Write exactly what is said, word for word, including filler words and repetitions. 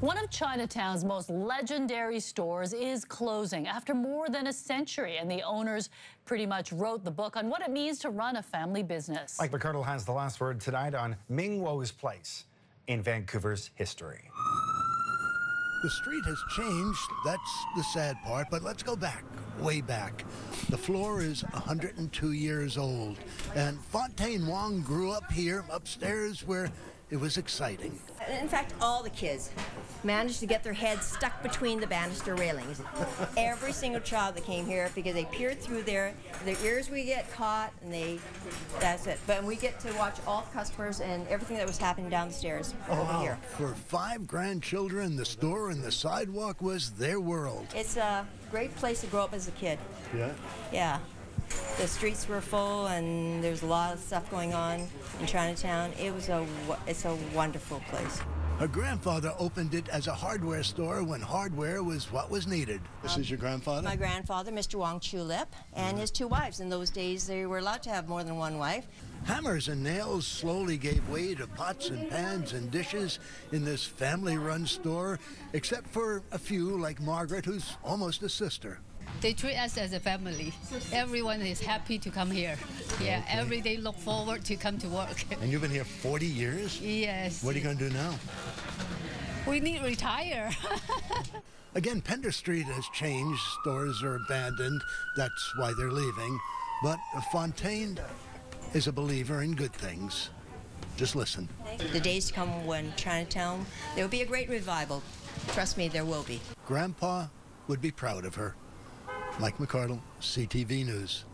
One of Chinatown's most legendary stores is closing after more than a century, and the owners pretty much wrote the book on what it means to run a family business. Mike McCardell has the last word tonight on Ming-Wo's place in Vancouver's history. The street has changed, that's the sad part, but let's go back, way back. The floor is one hundred two years old, and Fontaine Wong grew up here, upstairs, where it was exciting. In fact, all the kids managed to get their heads stuck between the banister railings. Every single child that came here, because they peered through there, their ears would get caught, and they, that's it. But we get to watch all the customers and everything that was happening downstairs oh, over wow. here. For five grandchildren, the store and the sidewalk was their world. It's a great place to grow up as a kid. Yeah? Yeah. The streets were full, and there's a lot of stuff going on in Chinatown. It was a, it's a wonderful place. Her grandfather opened it as a hardware store when hardware was what was needed. Um, this is your grandfather? My grandfather, Mister Wong Chulip, and his two wives. In those days, they were allowed to have more than one wife. Hammers and nails slowly gave way to pots and pans and dishes in this family-run store, except for a few like Margaret, who's almost a sister. They treat us as a family. Everyone is happy to come here. Yeah, okay. Every day look forward to come to work. And you've been here forty years? Yes. What are you going to do now? We need to retire. Again, Pender Street has changed. Stores are abandoned. That's why they're leaving. But Fontaine is a believer in good things. Just listen. The days come when Chinatown, there will be a great revival. Trust me, there will be. Grandpa would be proud of her. Mike McCardell, C T V News.